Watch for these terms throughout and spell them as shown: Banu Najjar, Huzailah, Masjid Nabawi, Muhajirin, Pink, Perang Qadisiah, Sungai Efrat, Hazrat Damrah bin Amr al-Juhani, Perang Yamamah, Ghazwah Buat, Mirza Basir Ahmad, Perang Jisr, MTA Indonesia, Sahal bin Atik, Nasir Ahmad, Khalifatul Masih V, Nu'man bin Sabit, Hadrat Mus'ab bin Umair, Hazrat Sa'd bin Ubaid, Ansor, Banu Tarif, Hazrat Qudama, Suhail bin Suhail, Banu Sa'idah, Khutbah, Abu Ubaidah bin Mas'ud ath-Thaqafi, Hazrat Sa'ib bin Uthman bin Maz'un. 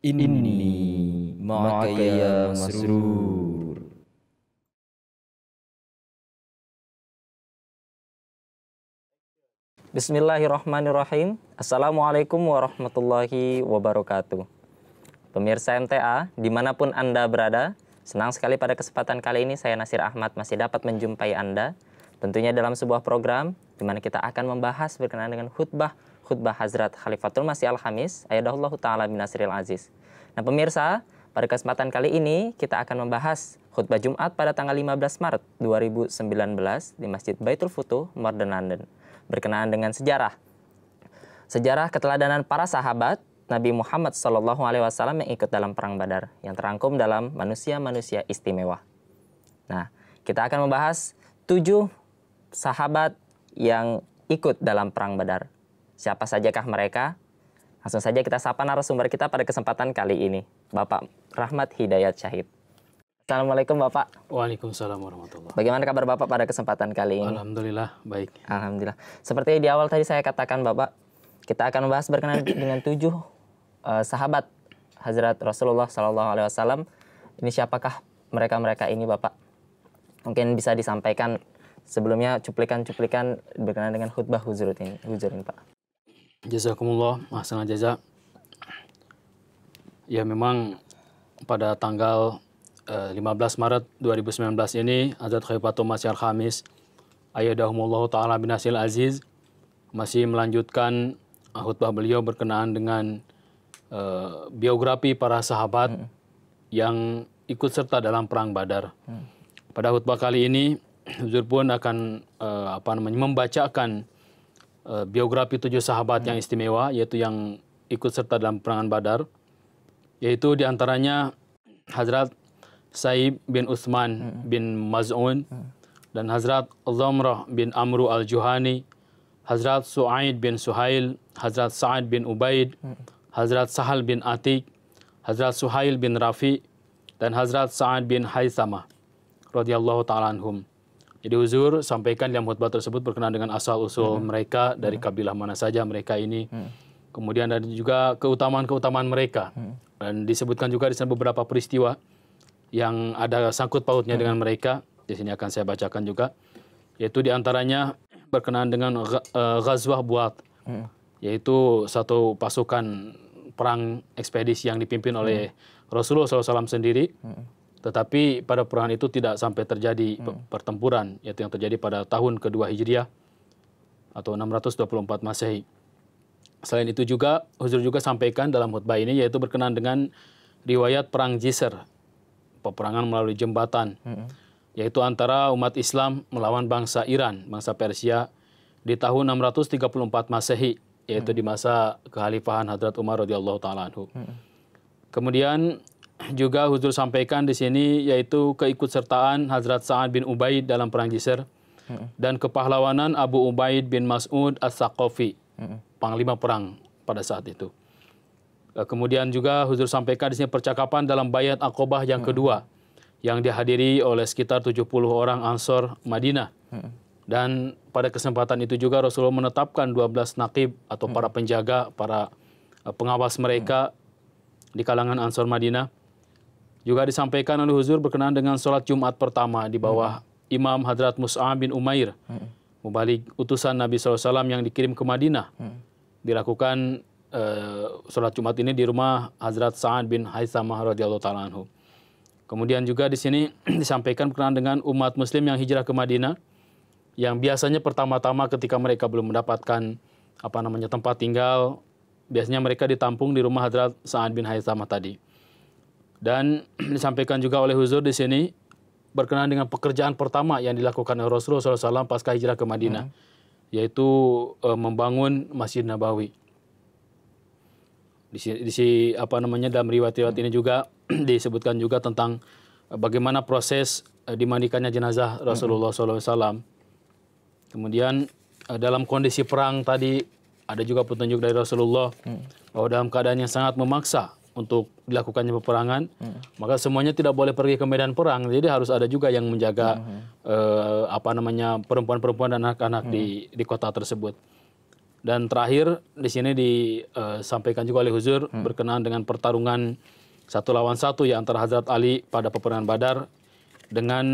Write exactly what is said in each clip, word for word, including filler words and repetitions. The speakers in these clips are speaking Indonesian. Inni ma'aka ya masrur. Bismillahirrahmanirrahim. Assalamualaikum warahmatullahi wabarakatuh. Pemirsa M T A, dimanapun Anda berada, senang sekali pada kesempatan kali ini saya Nasir Ahmad masih dapat menjumpai Anda. Tentunya dalam sebuah program di mana kita akan membahas berkenaan dengan khutbah khutbah Hazrat Khalifatul Masih Al-Hamis ayadahullahu ta'ala bin Nasiril Aziz. Nah pemirsa, pada kesempatan kali ini kita akan membahas khutbah Jumat pada tanggal lima belas Maret dua ribu sembilan belas di Masjid Baitul Futuh, Morden, London, berkenaan dengan sejarah sejarah keteladanan para sahabat Nabi Muhammad shallallahu alaihi wasallam yang ikut dalam Perang Badar, yang terangkum dalam manusia-manusia istimewa. Nah, kita akan membahas tujuh sahabat yang ikut dalam Perang Badar. Siapa sajakah mereka? Langsung saja kita sapa narasumber kita pada kesempatan kali ini, Bapak Rahmat Hidayat Syahid. Assalamualaikum Bapak. Waalaikumsalam warahmatullahi. Bagaimana kabar Bapak pada kesempatan kali ini? Alhamdulillah, baik. Alhamdulillah. Seperti di awal tadi saya katakan Bapak, kita akan membahas berkenaan dengan tujuh uh, sahabat Hazrat Rasulullah shallallahu alaihi wasallam. Ini siapakah mereka-mereka ini Bapak? Mungkin bisa disampaikan sebelumnya cuplikan-cuplikan berkenaan dengan khutbah huzur ini, huzur ini Pak. Jazakumullah, ahsanal jaza. Ya memang pada tanggal eh, lima belas Maret dua ribu sembilan belas ini Hazrat Khalifatul Masih Al-Hamis ayyadahumullahu ta'ala binasil aziz masih melanjutkan khutbah beliau berkenaan dengan eh, biografi para sahabat hmm. yang ikut serta dalam Perang Badar. Hmm. Pada khutbah kali ini Huzur pun akan uh, apa namanya membacakan uh, biografi tujuh sahabat hmm. yang istimewa, yaitu yang ikut serta dalam perangan Badar, yaitu diantaranya Hazrat Sa'ib bin Uthman hmm. bin Maz'un hmm. dan Hazrat Damrah bin Amr al-Juhani, Hazrat Suhail bin Suhail, Hazrat Sa'd bin Ubaid, hmm. Hazrat Sahal bin Atik, Hazrat Suhail bin Rafi, dan Hazrat Sa'd bin Khaythamah radhiyallahu taala anhum. Jadi Huzur sampaikan dalam khutbah tersebut berkenaan dengan asal-usul hmm. mereka, dari hmm. kabilah mana saja mereka ini. Hmm. Kemudian ada juga keutamaan-keutamaan mereka. Hmm. Dan disebutkan juga di sana beberapa peristiwa yang ada sangkut pautnya hmm. dengan mereka. Di sini akan saya bacakan juga. Yaitu diantaranya berkenaan dengan uh, Ghazwah Buat. Hmm. Yaitu satu pasukan perang ekspedisi yang dipimpin hmm. oleh Rasulullah shallallahu alaihi wasallam sendiri. Hmm. Tetapi pada perang itu tidak sampai terjadi hmm. pertempuran, yaitu yang terjadi pada tahun kedua Hijriah atau enam ratus dua puluh empat Masehi. Selain itu juga, Huzur juga sampaikan dalam khutbah ini, yaitu berkenaan dengan riwayat Perang Jisr, peperangan melalui jembatan, hmm. yaitu antara umat Islam melawan bangsa Iran, bangsa Persia, di tahun enam ratus tiga puluh empat Masehi, yaitu hmm. di masa kekhalifahan Hadrat Umar radhiyallahu taala anhu. Hmm. Kemudian juga Huzur sampaikan di sini, yaitu keikutsertaan Hazrat Sa'd bin Ubaid dalam Perang Jisr hmm. dan kepahlawanan Abu Ubaidah bin Mas'ud ath-Thaqafi, hmm. panglima perang pada saat itu. Kemudian juga Huzur sampaikan di sini percakapan dalam Baiat Aqobah yang hmm. kedua yang dihadiri oleh sekitar tujuh puluh orang Ansor Madinah. Hmm. Dan pada kesempatan itu juga Rasulullah menetapkan dua belas naqib atau hmm. para penjaga, para pengawas mereka hmm. di kalangan Ansor Madinah. Juga disampaikan oleh Huzur berkenaan dengan sholat Jumat pertama di bawah hmm. Imam Hadrat Mus'ab bin Umair, hmm. mubalik utusan Nabi shallallahu alaihi wasallam yang dikirim ke Madinah. Hmm. Dilakukan uh, sholat Jumat ini di rumah Hazrat Sa'd bin Khaythamah radhiyallahu ta'ala anhu. Kemudian juga di sini disampaikan berkenaan dengan umat Muslim yang hijrah ke Madinah, yang biasanya pertama-tama ketika mereka belum mendapatkan apa namanya tempat tinggal, biasanya mereka ditampung di rumah Hazrat Sa'd bin Khaythamah tadi. Dan disampaikan juga oleh Huzur di sini berkenaan dengan pekerjaan pertama yang dilakukan oleh Rasulullah shallallahu alaihi wasallam pasca hijrah ke Madinah, hmm. yaitu e, membangun Masjid Nabawi. Di, di apa namanya dalam riwayat-riwayat hmm. ini juga disebutkan juga tentang bagaimana proses e, dimandikannya jenazah Rasulullah hmm. shallallahu alaihi wasallam. Kemudian e, dalam kondisi perang tadi ada juga petunjuk dari Rasulullah hmm. bahwa dalam keadaan yang sangat memaksa untuk dilakukannya peperangan, hmm. maka semuanya tidak boleh pergi ke medan perang. Jadi harus ada juga yang menjaga hmm. eh, apa namanya perempuan-perempuan dan anak-anak hmm. di, di kota tersebut. Dan terakhir di sini disampaikan juga oleh Huzur hmm. berkenaan dengan pertarungan satu lawan satu ya antara Hazrat Ali pada peperangan Badar dengan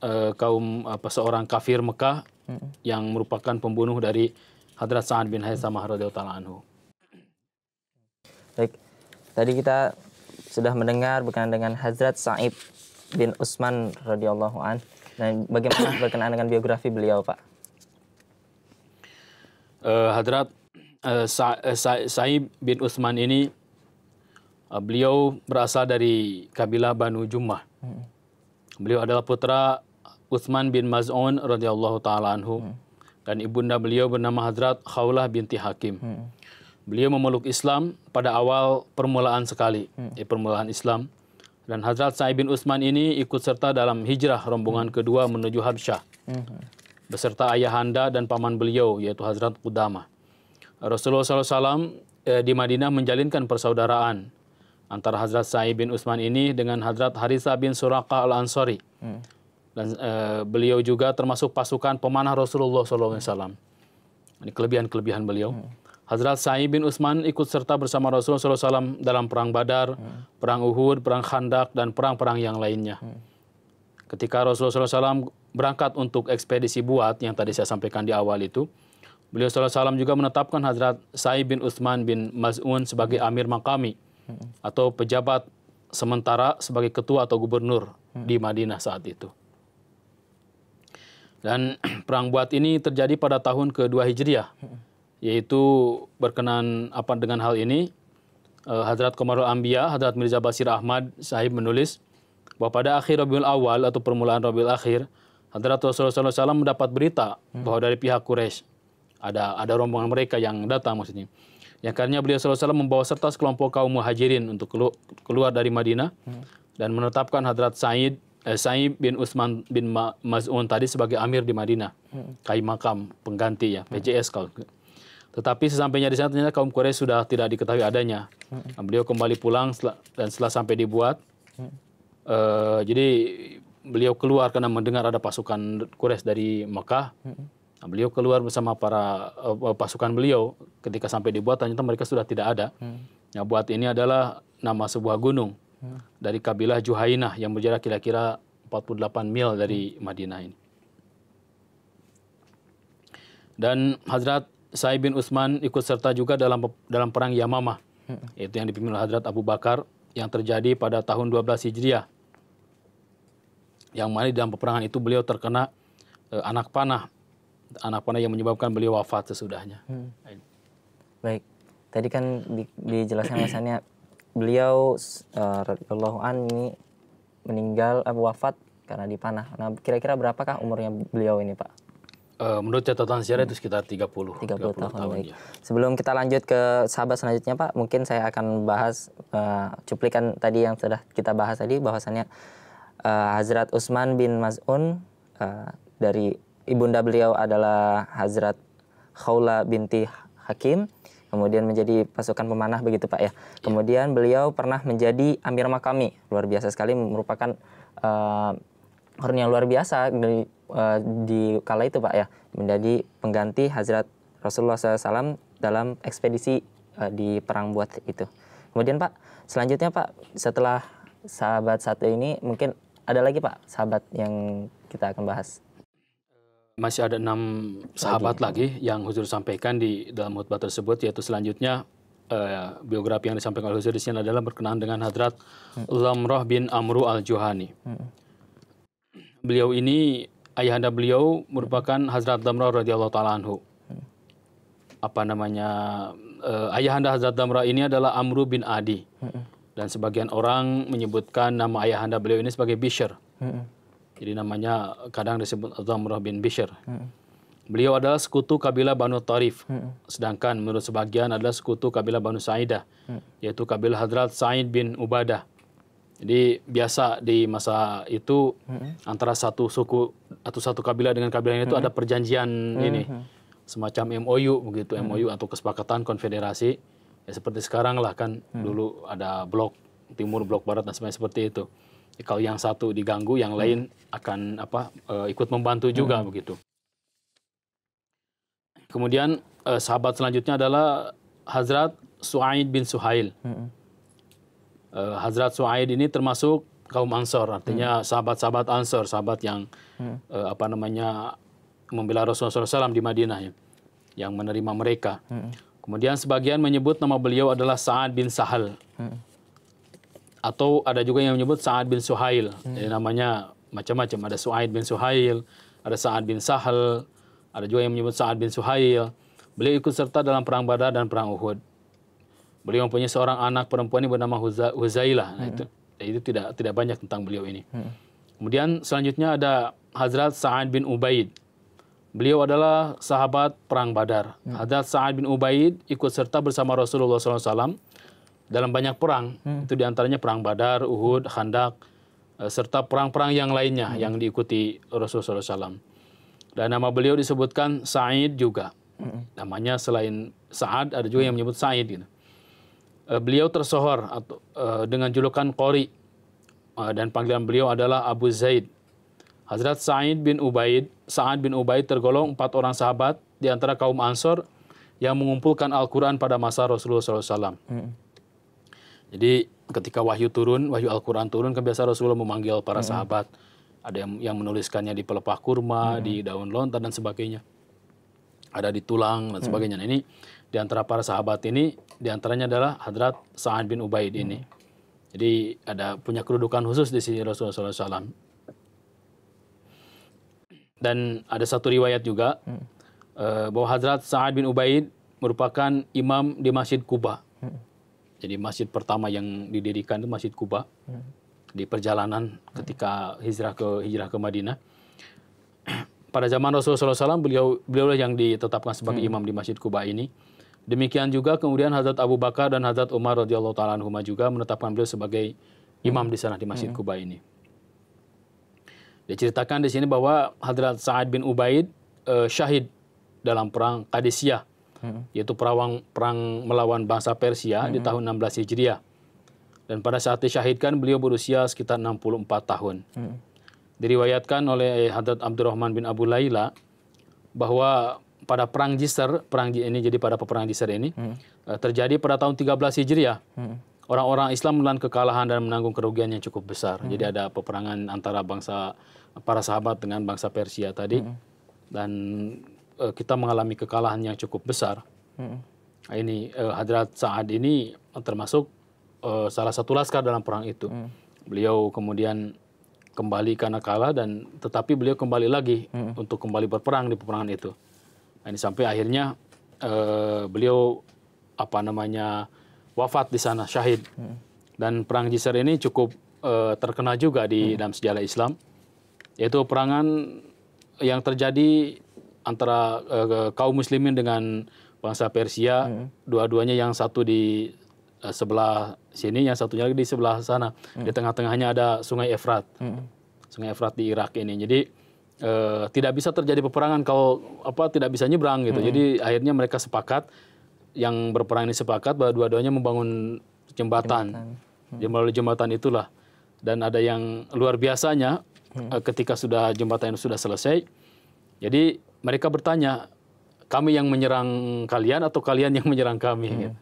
uh, kaum apa seorang kafir Mekah hmm. yang merupakan pembunuh dari Hazrat Sa'd bin Khaythamah hmm. radhiyallahu taala anhu. Baik. Tadi kita sudah mendengar berkenaan dengan Hazrat Sa'ib bin Uthman radhiyallahu an. Dan bagaimana berkenaan dengan biografi beliau, Pak? Uh, Hadrat uh, Sa Sa Sa'ib bin Uthman ini uh, beliau berasal dari kabilah Banu Jumlah. Hmm. Beliau adalah putra Uthman bin Maz'un radhiyallahu taala anhu hmm. dan ibunda beliau bernama Hadrat Khawlah binti Hakim. Hmm. Beliau memeluk Islam pada awal permulaan sekali, hmm. eh, permulaan Islam. Dan Hadrat Sa'ib bin Uthman ini ikut serta dalam hijrah rombongan hmm. kedua menuju Habsyah. Hmm. beserta ayahanda dan paman beliau, yaitu Hazrat Qudama. Rasulullah shallallahu alaihi wasallam eh, di Madinah menjalinkan persaudaraan antara Hazrat Sa'ib bin Uthman ini dengan Hazrat Haritha bin Suraqah al-Ansari. Hmm. Dan eh, beliau juga termasuk pasukan pemanah Rasulullah shallallahu alaihi wasallam. Ini kelebihan-kelebihan beliau. Hmm. Hazrat Sa'ib bin Uthman ikut serta bersama Rasulullah shallallahu alaihi wasallam dalam Perang Badar, hmm. Perang Uhud, Perang Khandak, dan perang-perang yang lainnya. Hmm. Ketika Rasulullah shallallahu alaihi wasallam berangkat untuk ekspedisi Buat yang tadi saya sampaikan di awal itu, beliau shallallahu alaihi wasallam juga menetapkan Hazrat Sa'ib bin Uthman bin Maz'un sebagai amir makami atau pejabat sementara sebagai ketua atau gubernur di Madinah saat itu. Dan perang Buat ini terjadi pada tahun kedua Hijriah, yaitu berkenaan apa dengan hal ini, Hazrat Komarul Anbiya, Hazrat Mirza Basir Ahmad Sa'ib menulis bahwa pada akhir Rabiul Awal atau permulaan Rabiul Akhir, Hadrat Rasulullah shallallahu alaihi wasallam mendapat berita hmm. bahwa dari pihak Quraisy ada ada rombongan mereka yang datang maksudnya. Yang akhirnya beliau shallallahu alaihi wasallam membawa serta sekelompok kaum muhajirin untuk kelu keluar dari Madinah hmm. dan menetapkan Hadrat Sa'id eh, Sa'ib bin Uthman bin Ma Maz'un tadi sebagai amir di Madinah, hmm. kai makam pengganti ya, P J S hmm. kalau. Tetapi sesampainya di sana ternyata kaum Quraisy sudah tidak diketahui adanya. Hmm. Beliau kembali pulang setelah, dan setelah sampai di Buat. Hmm. Uh, jadi beliau keluar karena mendengar ada pasukan Quraisy dari Mekah. Nah, beliau keluar bersama para uh, pasukan beliau. Ketika sampai di Buat, ternyata mereka sudah tidak ada. Hmm. Nah, Buat ini adalah nama sebuah gunung hmm. dari kabilah Juhainah yang berjarak kira-kira empat puluh delapan mil dari hmm. Madinah ini. Dan Hazrat Sa'ib bin Uthman ikut serta juga dalam dalam perang Yamamah, hmm. yaitu yang dipimpin oleh Hazrat Abu Bakar, yang terjadi pada tahun dua belas Hijriah, yang mana dalam peperangan itu beliau terkena eh, anak panah, anak panah yang menyebabkan beliau wafat sesudahnya. Hmm. Baik, tadi kan di, dijelaskan alasannya beliau uh, radhiyallahu anhu meninggal atau uh, wafat karena dipanah. Nah, kira-kira berapakah umurnya beliau ini, Pak? Uh, menurut catatan sejarah hmm. itu sekitar tiga puluh tahun. tahun ya. Sebelum kita lanjut ke sahabat selanjutnya, Pak, mungkin saya akan bahas uh, cuplikan tadi yang sudah kita bahas tadi, bahwasannya uh, Hazrat Uthman bin Maz'un uh, dari ibunda beliau adalah Hazrat Khawlah binti Hakim, kemudian menjadi pasukan pemanah begitu, Pak, ya. Kemudian yeah. beliau pernah menjadi amir makami, luar biasa sekali, merupakan uh, orang yang luar biasa dari di kala itu, Pak, ya, menjadi pengganti Hazrat Rasulullah shallallahu alaihi wasallam dalam ekspedisi uh, di Perang Buat itu. Kemudian, Pak, selanjutnya, Pak, setelah sahabat satu ini mungkin ada lagi, Pak, sahabat yang kita akan bahas. Masih ada enam sahabat lagi, lagi yang Huzur sampaikan di dalam khutbah tersebut, yaitu selanjutnya uh, biografi yang disampaikan oleh Huzur di sini adalah berkenaan dengan Hazrat hmm. Damrah bin Amr al-Juhani. Hmm. Beliau ini, ayahanda beliau merupakan Hazrat Damrah radhiyallahu taala anhu. Apa namanya? Eh, ayahanda Hazrat Damrah ini adalah Amru bin Adi. Dan sebagian orang menyebutkan nama ayahanda beliau ini sebagai Bishr. Jadi namanya kadang disebut Damrah bin Bishr. Beliau adalah sekutu kabilah Banu Tarif. Sedangkan menurut sebagian adalah sekutu kabilah Banu Sa'idah, yaitu kabilah Hazrat Sa'id bin Ubadah. Jadi biasa di masa itu hmm. antara satu suku atau satu kabilah dengan kabilah itu hmm. ada perjanjian hmm. ini semacam M O U begitu, hmm. M O U atau kesepakatan konfederasi, ya, seperti sekarang lah kan, hmm. dulu ada blok timur, blok barat dan sebagainya seperti itu. Ya, kalau yang satu diganggu, yang hmm. lain akan apa e, ikut membantu juga hmm. begitu. Kemudian eh, sahabat selanjutnya adalah Hazrat Sa'id bin Suhail. Hmm. Eh, Hazrat Suhail ini termasuk kaum Ansor, artinya sahabat-sahabat hmm. Ansor, sahabat yang hmm. eh, apa namanya membela Rasulullah shallallahu alaihi wasallam di Madinah, ya, yang menerima mereka. Hmm. Kemudian sebagian menyebut nama beliau adalah Sa'd bin Sahal. Hmm. Atau ada juga yang menyebut Sa'd bin Suhail. Hmm. Jadi namanya macam-macam. Ada Su'aid bin Suhail, ada Sa'd bin Sahal, ada juga yang menyebut Sa'd bin Suhail. Beliau ikut serta dalam Perang Badar dan Perang Uhud. Beliau mempunyai seorang anak perempuan yang bernama Huza, Huzailah. Nah, hmm. itu, itu tidak tidak banyak tentang beliau ini. Hmm. Kemudian selanjutnya ada Hazrat Sa'd bin Ubaid. Beliau adalah sahabat Perang Badar. Hmm. Hazrat Sa'd bin Ubaid ikut serta bersama Rasulullah shallallahu alaihi wasallam dalam banyak perang. Hmm. Itu diantaranya Perang Badar, Uhud, Khandak, serta perang-perang yang lainnya hmm. yang diikuti Rasulullah shallallahu alaihi wasallam. Dan nama beliau disebutkan Sa'id juga. Hmm. Namanya selain Sa'ad, ada juga yang menyebut Sa'id. Gitu. Beliau tersohor atau, dengan julukan Qori. Dan panggilan beliau adalah Abu Zaid. Hazrat Sa'id bin Ubaid, Sa'd bin Ubaid tergolong empat orang sahabat di antara kaum Ansor yang mengumpulkan Al-Quran pada masa Rasulullah shallallahu alaihi wasallam. Hmm. Jadi ketika wahyu turun, wahyu Al-Quran turun, kebiasaan Rasulullah memanggil para hmm. sahabat. Ada yang, yang menuliskannya di pelepah kurma, hmm. di daun lontar dan sebagainya. Ada di tulang dan sebagainya. Hmm. Ini di antara para sahabat ini, di antaranya adalah Hazrat Sa'd bin Ubaid hmm. ini. Jadi ada punya kedudukan khusus di sisi Rasulullah shallallahu alaihi wasallam. Dan ada satu riwayat juga hmm. uh, bahwa Hazrat Sa'd bin Ubaid merupakan imam di Masjid Kuba. Hmm. Jadi masjid pertama yang didirikan itu Masjid Kuba hmm. di perjalanan ketika hijrah ke hijrah ke Madinah. Pada zaman Rasulullah shallallahu alaihi wasallam beliau beliaulah yang ditetapkan sebagai hmm. imam di Masjid Kuba ini. Demikian juga kemudian Hazrat Abu Bakar dan Hazrat Umar radhiyallahu taala anhuma juga menetapkan beliau sebagai imam hmm. di sana di Masjid hmm. Kuba ini. Diceritakan di sini bahwa Hazrat Sa'd bin Ubaid eh, syahid dalam Perang Qadisiah, hmm. yaitu perawang, perang melawan bangsa Persia hmm. di tahun enam belas Hijriah. Dan pada saat disyahidkan, beliau berusia sekitar enam puluh empat tahun. Hmm. Diriwayatkan oleh Hazrat Abdurrahman bin Abu Laila bahwa pada Perang Jisr, perang ini jadi pada peperang Jisr ini, hmm. eh, terjadi pada tahun tiga belas Hijriah. Hmm. Orang-orang Islam menelan kekalahan dan menanggung kerugian yang cukup besar. Hmm. Jadi ada peperangan antara bangsa para sahabat dengan bangsa Persia tadi. Hmm. Dan e, kita mengalami kekalahan yang cukup besar. Hmm. Ini e, Hazrat Sa'd ini termasuk e, salah satu laskar dalam perang itu. Hmm. Beliau kemudian kembali karena kalah dan tetapi beliau kembali lagi hmm. untuk kembali berperang di peperangan itu. Ini sampai akhirnya e, beliau apa namanya wafat di sana, syahid. Dan Perang Jisr ini cukup uh, terkenal juga di hmm. dalam sejarah Islam. Yaitu perangan yang terjadi antara uh, kaum muslimin dengan bangsa Persia. Hmm. Dua-duanya yang satu di uh, sebelah sini, yang satunya lagi di sebelah sana. Hmm. Di tengah-tengahnya ada Sungai Efrat. Hmm. Sungai Efrat di Irak ini. Jadi uh, tidak bisa terjadi peperangan kalau apa tidak bisa nyebrang gitu. Hmm. Jadi akhirnya mereka sepakat. Yang berperang ini sepakat bahwa dua-duanya membangun jembatan. Jembatan. Hmm. Melalui jembatan itulah. Dan ada yang luar biasanya hmm. ketika sudah jembatan itu sudah selesai. Jadi mereka bertanya, kami yang menyerang kalian atau kalian yang menyerang kami? Hmm. Gitu.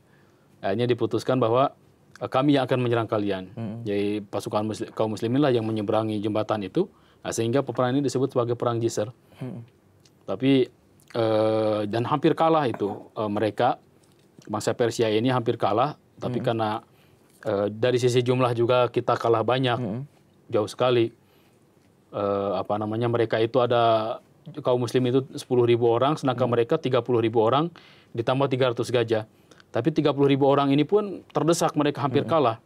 Akhirnya diputuskan bahwa kami yang akan menyerang kalian. Hmm. Jadi pasukan muslim, kaum muslimin lah yang menyeberangi jembatan itu. Nah, sehingga peperangan ini disebut sebagai Perang Jisr. Hmm. Tapi eh, dan hampir kalah itu eh, mereka. Bangsa Persia ini hampir kalah, tapi hmm. karena e, dari sisi jumlah juga kita kalah banyak, hmm. jauh sekali. E, apa namanya mereka itu ada kaum Muslim itu sepuluh ribu orang, sedangkan hmm. mereka tiga puluh ribu orang ditambah tiga ratus gajah. Tapi tiga puluh ribu orang ini pun terdesak, mereka hampir hmm. kalah,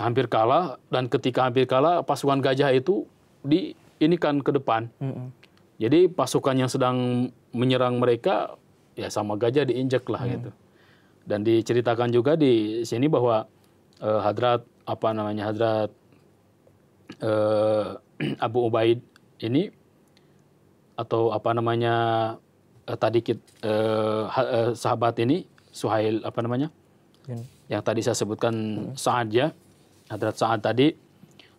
hampir kalah. Dan ketika hampir kalah, pasukan gajah itu di ini kan ke depan. Hmm. Jadi pasukan yang sedang menyerang mereka ya sama gajah diinjek lah hmm. gitu. Dan diceritakan juga di sini bahwa eh, Hadrat apa namanya Hadrat eh, Abu Ubaid ini atau apa namanya eh, tadi kit, eh, eh, sahabat ini Suhail apa namanya hmm. yang tadi saya sebutkan hmm. Sa'd ya Hadrat Sa'd tadi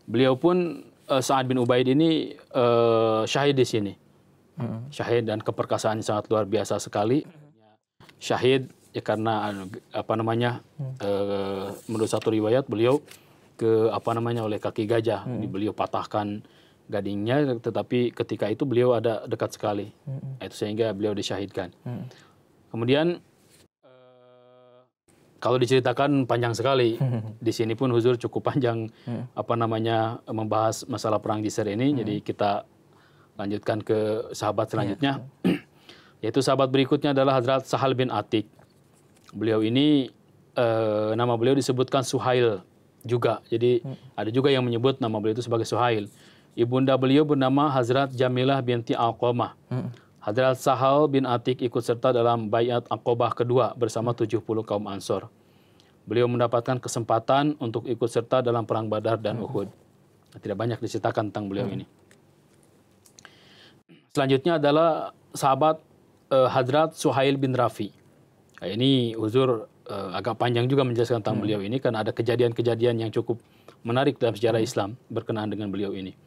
beliau pun eh, Sa'd bin Ubaid ini eh, syahid di sini hmm. syahid dan keperkasaannya sangat luar biasa sekali. syahid ya karena apa namanya hmm. eh, menurut satu riwayat beliau ke apa namanya oleh kaki gajah, hmm. beliau patahkan gadingnya, tetapi ketika itu beliau ada dekat sekali, hmm. itu sehingga beliau disyahidkan. Hmm. Kemudian eh, kalau diceritakan panjang sekali, hmm. di sini pun Huzur cukup panjang hmm. apa namanya membahas masalah perang Jisr ini, hmm. jadi kita lanjutkan ke sahabat selanjutnya. Yeah. Yaitu sahabat berikutnya adalah Hadrat Sahal bin Atik. Beliau ini eh, nama beliau disebutkan Suhail juga. Jadi hmm. ada juga yang menyebut nama beliau itu sebagai Suhail. Ibunda beliau bernama Hazrat Jamilah binti Aqobah. Hmm. Hadrat Sahal bin Atik ikut serta dalam Baiat Aqobah kedua bersama tujuh puluh kaum Ansor. Beliau mendapatkan kesempatan untuk ikut serta dalam perang Badar dan Uhud. Hmm. Tidak banyak diceritakan tentang beliau hmm. ini. Selanjutnya adalah sahabat Uh, Hadrat Suhail bin Rafi. Nah, ini Huzur uh, agak panjang juga menjelaskan tentang hmm. beliau ini karena ada kejadian-kejadian yang cukup menarik dalam sejarah hmm. Islam berkenaan dengan beliau ini.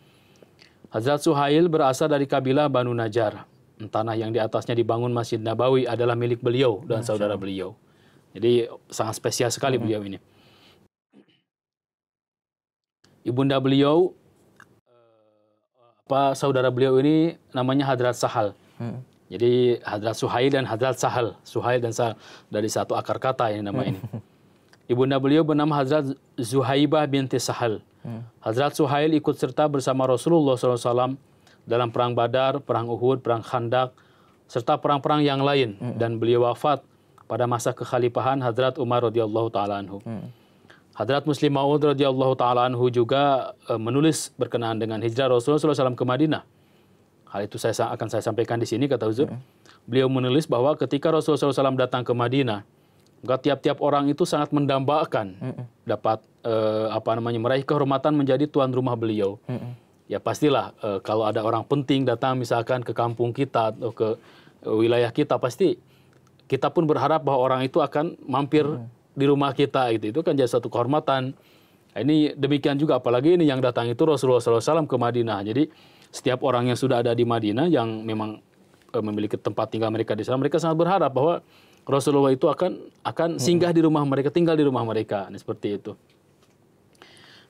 Hazrat Suhail berasal dari kabilah Banu Najjar. Tanah yang di atasnya dibangun Masjid Nabawi adalah milik beliau dan saudara beliau. Jadi sangat spesial sekali hmm. beliau ini. Ibunda beliau uh, apa saudara beliau ini namanya Hadrat Sahal. Hmm. Jadi Hadrat Suhail dan Hadrat Sahal, Suhail dan Sahal dari satu akar kata ini nama ini. Ibunda beliau bernama Hadrat Zuhaibah binti Sahal. Hadrat Suhail ikut serta bersama Rasulullah shallallahu alaihi wasallam dalam perang Badar, perang Uhud, perang Khandak, serta perang-perang yang lain. Dan beliau wafat pada masa kekhalifahan Hadrat Umar radhiyallahu taala anhu. Hadrat Muslim Maud radhiyallahu taala anhu juga e, menulis berkenaan dengan hijrah Rasulullah shallallahu alaihi wasallam ke Madinah. Hal itu saya akan saya sampaikan di sini, kata Huzur. Hmm. Beliau menulis bahwa ketika Rasulullah shallallahu alaihi wasallam datang ke Madinah, maka tiap-tiap orang itu sangat mendambakan hmm. dapat eh, apa namanya meraih kehormatan menjadi tuan rumah beliau. Hmm. Ya pastilah eh, kalau ada orang penting datang misalkan ke kampung kita atau ke wilayah kita, pasti kita pun berharap bahwa orang itu akan mampir hmm. di rumah kita. Gitu. Itu kan jadi satu kehormatan. Nah, ini demikian juga, apalagi ini yang datang itu Rasulullah shallallahu alaihi wasallam ke Madinah. Jadi setiap orang yang sudah ada di Madinah yang memang e, memiliki tempat tinggal mereka di sana, mereka sangat berharap bahwa Rasulullah itu akan akan singgah hmm. di rumah mereka, tinggal di rumah mereka, nah, seperti itu.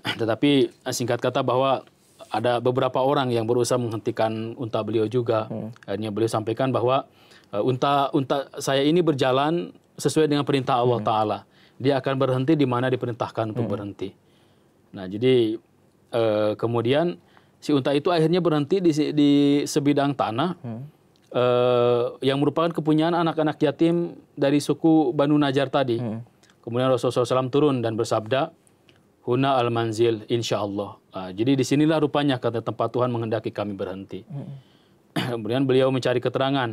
Tetapi singkat kata bahwa ada beberapa orang yang berusaha menghentikan unta beliau juga. Hmm. Akhirnya beliau sampaikan bahwa e, unta unta saya ini berjalan sesuai dengan perintah Allah hmm. Ta'ala. Dia akan berhenti di mana diperintahkan untuk hmm. berhenti. Nah, jadi e, kemudian si unta itu akhirnya berhenti di, di sebidang tanah hmm. eh, yang merupakan kepunyaan anak-anak yatim dari suku Banu Najjar tadi. Hmm. Kemudian Rasulullah shallallahu alaihi wasallam turun dan bersabda, Huna al-manzil, insya Allah. Nah, jadi disinilah rupanya kata tempat Tuhan menghendaki kami berhenti. Hmm. Kemudian beliau mencari keterangan.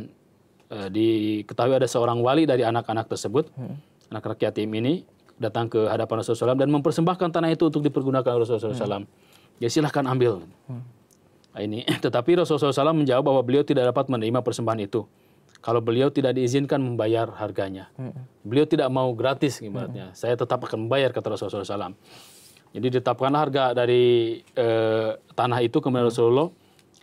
Eh, diketahui ada seorang wali dari anak-anak tersebut, hmm. anak-anak yatim ini, datang ke hadapan Rasulullah shallallahu alaihi wasallam dan mempersembahkan tanah itu untuk dipergunakan Rasulullah shallallahu alaihi wasallam. Hmm. Ya silahkan ambil. Nah, ini. Tetapi Rasulullah shallallahu alaihi wasallam menjawab bahwa beliau tidak dapat menerima persembahan itu kalau beliau tidak diizinkan membayar harganya. Beliau tidak mau gratis, ibaratnya. Saya tetap akan membayar, kata Rasulullah shallallahu alaihi wasallam. Jadi ditetapkanlah harga dari eh, tanah itu, kemudian Rasulullah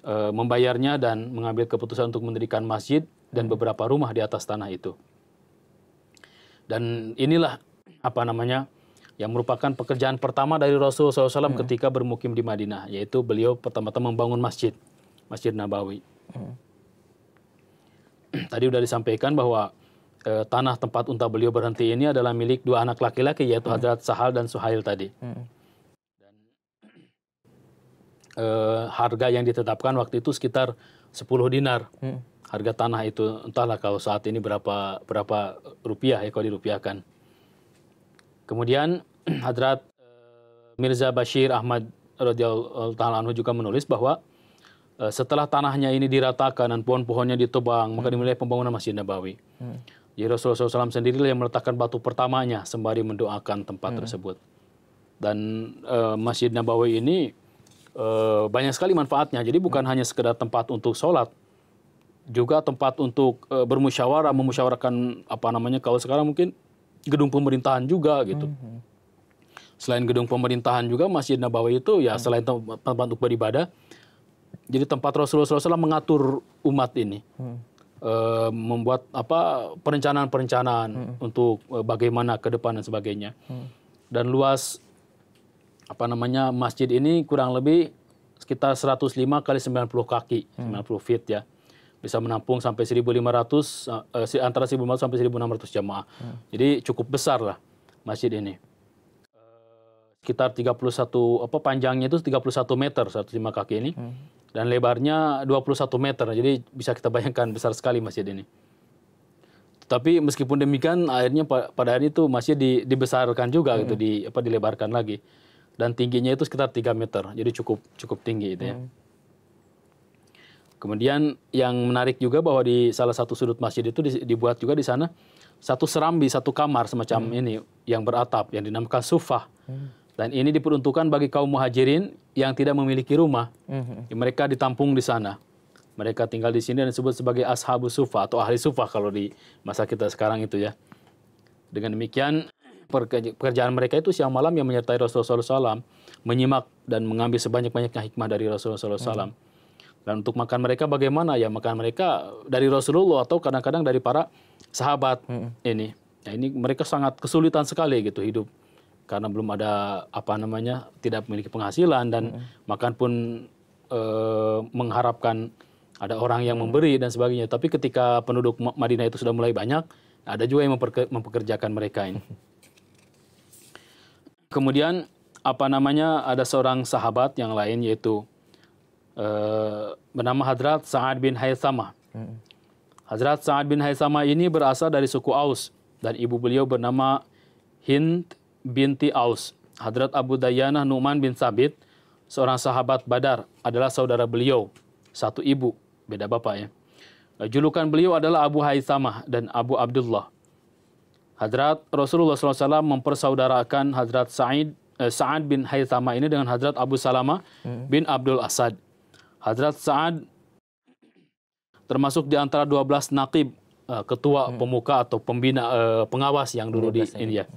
eh, membayarnya dan mengambil keputusan untuk mendirikan masjid dan beberapa rumah di atas tanah itu. Dan inilah apa namanya yang merupakan pekerjaan pertama dari Rasul shallallahu alaihi wasallam hmm. ketika bermukim di Madinah, yaitu beliau pertama-tama membangun masjid, Masjid Nabawi. Hmm. Tadi sudah disampaikan bahwa e, tanah tempat unta beliau berhenti ini adalah milik dua anak laki-laki, yaitu hmm. Hadrat Sahal dan Suhail tadi. Hmm. Dan, e, harga yang ditetapkan waktu itu sekitar sepuluh dinar. Hmm. Harga tanah itu entahlah kalau saat ini berapa berapa rupiah ya kalau dirupiahkan. Kemudian Hadrat Mirza Basir Ahmad radhiyallahu taala anhu juga menulis bahwa setelah tanahnya ini diratakan dan pohon-pohonnya ditebang, hmm. maka dimulai pembangunan Masjid Nabawi. Hmm. Jadi Rasulullah shallallahu alaihi wasallam sendirilah yang meletakkan batu pertamanya sembari mendoakan tempat hmm. tersebut. Dan uh, Masjid Nabawi ini uh, banyak sekali manfaatnya. Jadi bukan hmm. hanya sekedar tempat untuk sholat, juga tempat untuk uh, bermusyawarah, memusyawarahkan apa namanya kalau sekarang mungkin gedung pemerintahan juga gitu. Hmm. Selain gedung pemerintahan juga Masjid Nabawi itu ya hmm. selain tempat untuk beribadah, jadi tempat Rasulullah shallallahu alaihi wasallam mengatur umat ini. Hmm. Uh, membuat apa perencanaan-perencanaan hmm. untuk uh, bagaimana ke depan dan sebagainya. Hmm. Dan luas apa namanya masjid ini kurang lebih sekitar seratus lima kali sembilan puluh kaki, hmm. sembilan puluh feet ya. Bisa menampung sampai seribu lima ratus uh, antara seribu lima ratus sampai seribu enam ratus jamaah. Hmm. Jadi cukup besar lah masjid ini. Uh, sekitar tiga puluh satu apa panjangnya itu tiga puluh satu meter seratus lima kaki ini. Hmm. Dan lebarnya dua puluh satu meter, jadi bisa kita bayangkan besar sekali masjid ini. Tapi meskipun demikian, akhirnya pada hari itu masjid di, dibesarkan juga, mm-hmm. gitu, di, apa, dilebarkan lagi. Dan tingginya itu sekitar tiga meter, jadi cukup cukup tinggi itu ya. Mm. Kemudian yang menarik juga bahwa di salah satu sudut masjid itu dibuat juga di sana satu serambi, satu kamar semacam mm. ini yang beratap, yang dinamakan sufah. Mm. Dan ini diperuntukkan bagi kaum muhajirin yang tidak memiliki rumah. Mm-hmm. Mereka ditampung di sana. Mereka tinggal di sini dan disebut sebagai ashabu sufah atau ahli sufah kalau di masa kita sekarang itu ya. Dengan demikian pekerjaan mereka itu siang malam yang menyertai Rasulullah shallallahu alaihi wasallam, menyimak dan mengambil sebanyak-banyaknya hikmah dari Rasulullah shallallahu alaihi wasallam. Mm-hmm. Dan untuk makan mereka bagaimana ya? Makan mereka dari Rasulullah atau kadang-kadang dari para sahabat. Mm-hmm. Ini. Nah, ini mereka sangat kesulitan sekali gitu hidup. Karena belum ada apa namanya tidak memiliki penghasilan dan mm. makan pun e, mengharapkan ada orang yang memberi dan sebagainya. Tapi ketika penduduk Madinah itu sudah mulai banyak, ada juga yang mempekerjakan mereka ini. Kemudian apa namanya ada seorang sahabat yang lain yaitu e, bernama Hazrat Sa'd bin Khaythamah. Mm. Hazrat Sa'd bin Khaythamah ini berasal dari suku Aus dan ibu beliau bernama Hind binti Aus. Hadrat Abu Dayyanah Nu'man bin Sabit, seorang sahabat Badar, adalah saudara beliau. Satu ibu, beda bapak ya. Julukan beliau adalah Abu Khaythamah dan Abu Abdullah. Hadrat Rasulullah shallallahu alaihi wasallam mempersaudarakan Hadrat Sa'id, eh, Sa'd bin Khaythamah ini dengan Hadrat Abu Salamah bin Abdul Asad. Hadrat Sa'd termasuk di antara dua belas naqib, eh, ketua pemuka atau pembina eh, pengawas yang dulu di India.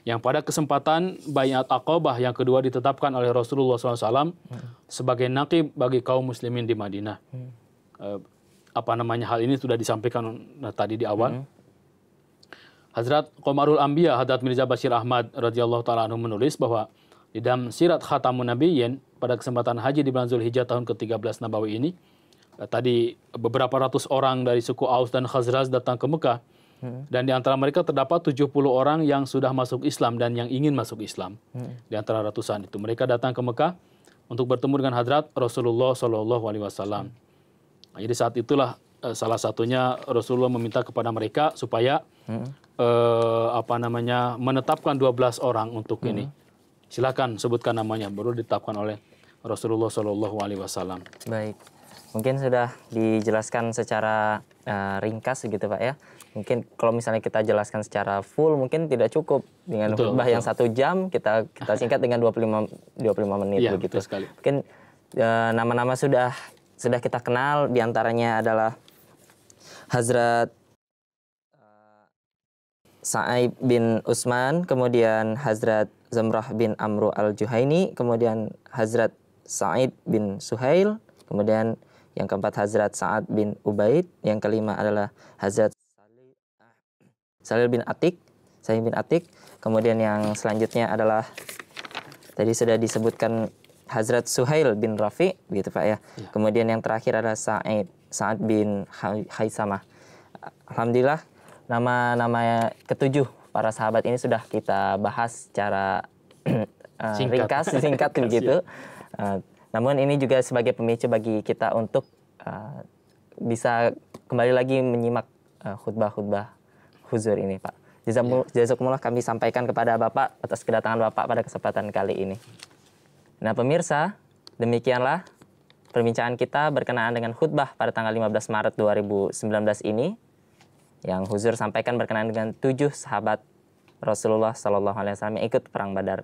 Yang pada kesempatan Baiat Aqobah yang kedua ditetapkan oleh Rasulullah shallallahu alaihi wasallam hmm. sebagai naqib bagi kaum muslimin di Madinah. Hmm. Eh, apa namanya hal ini sudah disampaikan nah, tadi di awal. Hmm. Hazrat Qomarul Anbiya, Hadrat Mirza Basir Ahmad radhiyallahu taala anhu menulis bahwa di dalam Sirat Khatamun Nabiyyin pada kesempatan haji di bulan Zulhijjah tahun ke tiga belas Nabawi ini, eh, tadi beberapa ratus orang dari suku Aus dan Khazraj datang ke Mekah. Dan di antara mereka terdapat tujuh puluh orang yang sudah masuk Islam dan yang ingin masuk Islam. Hmm. Di antara ratusan itu. Mereka datang ke Mekah untuk bertemu dengan Hadrat Rasulullah shallallahu alaihi wasallam. Hmm. Jadi saat itulah salah satunya Rasulullah meminta kepada mereka supaya hmm. eh, apa namanya menetapkan dua belas orang untuk hmm. ini. Silakan sebutkan namanya. Baru ditetapkan oleh Rasulullah shallallahu alaihi wasallam. Baik. Mungkin sudah dijelaskan secara uh, ringkas gitu Pak ya. Mungkin kalau misalnya kita jelaskan secara full mungkin tidak cukup. Dengan khutbah yang satu jam kita kita singkat dengan dua puluh lima menit ya, begitu. Sekali. Mungkin nama-nama uh, sudah sudah kita kenal, diantaranya adalah Hazrat uh, Sa'ib bin Uthman, kemudian Hazrat Damrah bin Amr al-Juhani, kemudian Hazrat Sa'id bin Suhail, kemudian yang keempat Hazrat Sa'd bin Ubaid, yang kelima adalah Hazrat Sahal bin Atik, Sahal bin Atik. Kemudian yang selanjutnya adalah tadi sudah disebutkan Hazrat Suhail bin Rafi, begitu Pak ya. Ya. Kemudian yang terakhir ada Sa'id, Sa'd bin Khaythamah. Alhamdulillah nama-nama ketujuh para sahabat ini sudah kita bahas secara singkat. ringkas, singkat begitu. Uh, namun ini juga sebagai pemicu bagi kita untuk uh, bisa kembali lagi menyimak uh, khutbah-khutbah huzur ini Pak. Jazakumullah kami sampaikan kepada Bapak atas kedatangan Bapak pada kesempatan kali ini. Nah pemirsa, demikianlah perbincangan kita berkenaan dengan khutbah pada tanggal lima belas Maret dua ribu sembilan belas ini yang huzur sampaikan berkenaan dengan tujuh sahabat Rasulullah shallallahu alaihi wasallam yang ikut perang Badar.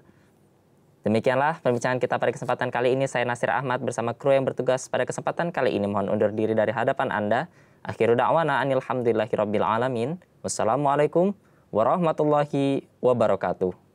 Demikianlah perbincangan kita pada kesempatan kali ini. Saya Nasir Ahmad bersama kru yang bertugas pada kesempatan kali ini mohon undur diri dari hadapan Anda. Akhiru da'wana anil hamdulillahi rabbil alamin. Wassalamualaikum warahmatullahi wabarakatuh.